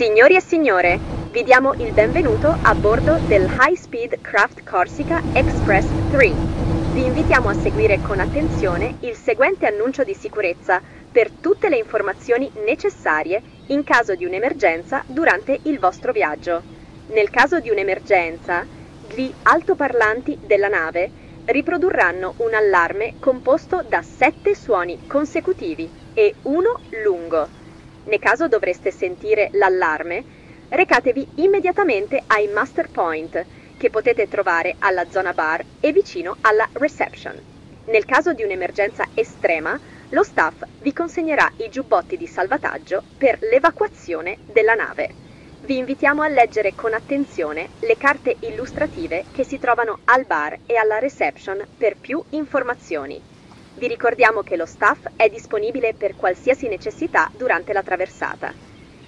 Signori e signore, vi diamo il benvenuto a bordo del High Speed Craft Corsica Express 3. Vi invitiamo a seguire con attenzione il seguente annuncio di sicurezza per tutte le informazioni necessarie in caso di un'emergenza durante il vostro viaggio. Nel caso di un'emergenza, gli altoparlanti della nave riprodurranno un allarme composto da 7 suoni consecutivi e uno lungo. Nel caso dovreste sentire l'allarme, recatevi immediatamente ai Master Point, che potete trovare alla zona bar e vicino alla reception. Nel caso di un'emergenza estrema, lo staff vi consegnerà i giubbotti di salvataggio per l'evacuazione della nave. Vi invitiamo a leggere con attenzione le carte illustrative che si trovano al bar e alla reception per più informazioni. Vi ricordiamo che lo staff è disponibile per qualsiasi necessità durante la traversata.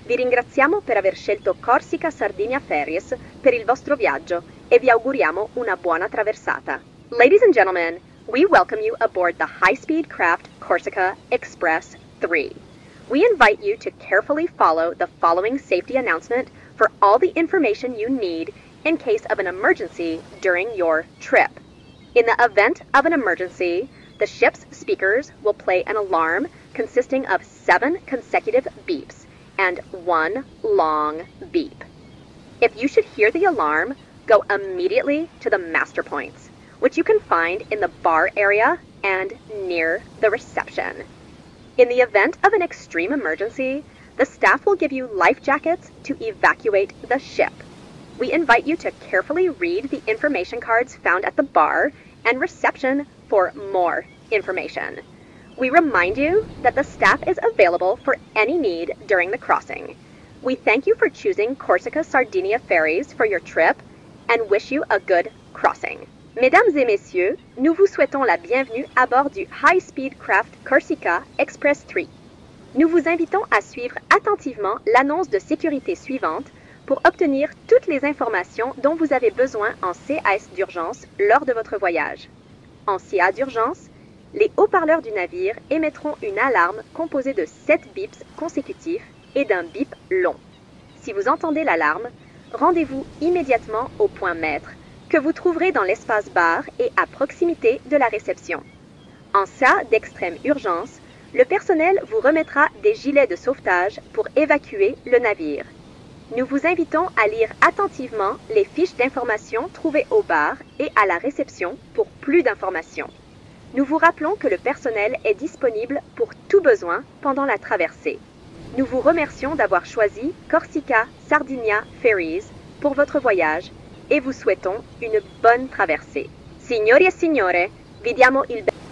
Vi ringraziamo per aver scelto Corsica Sardinia Ferries per il vostro viaggio e vi auguriamo una buona traversata. Ladies and gentlemen, we welcome you aboard the high-speed craft Corsica Express 3. We invite you to carefully follow the following safety announcement for all the information you need in case of an emergency during your trip. In the event of an emergency, the ship's speakers will play an alarm consisting of 7 consecutive beeps and 1 long beep. If you should hear the alarm, go immediately to the master points, which you can find in the bar area and near the reception. In the event of an extreme emergency, the staff will give you life jackets to evacuate the ship. We invite you to carefully read the information cards found at the bar and reception for more information. We remind you that the staff is available for any need during the crossing. We thank you for choosing Corsica Sardinia Ferries for your trip and wish you a good crossing. Mesdames et messieurs, nous vous souhaitons la bienvenue à bord du High Speed Craft Corsica Express 3. Nous vous invitons à suivre attentivement l'annonce de sécurité suivante pour obtenir toutes les informations dont vous avez besoin en CAS d'urgence lors de votre voyage. En CA d'urgence, les haut-parleurs du navire émettront une alarme composée de 7 bips consécutifs et d'un bip long. Si vous entendez l'alarme, rendez-vous immédiatement au point maître que vous trouverez dans l'espace bar et à proximité de la réception. En cas d'extrême urgence, le personnel vous remettra des gilets de sauvetage pour évacuer le navire. Nous vous invitons à lire attentivement les fiches d'information trouvées au bar et à la réception pour plus d'informations. Nous vous rappelons que le personnel est disponible pour tout besoin pendant la traversée. Nous vous remercions d'avoir choisi Corsica Sardinia Ferries pour votre voyage et vous souhaitons une bonne traversée. Signori e signore, vi diamo il benvenuto.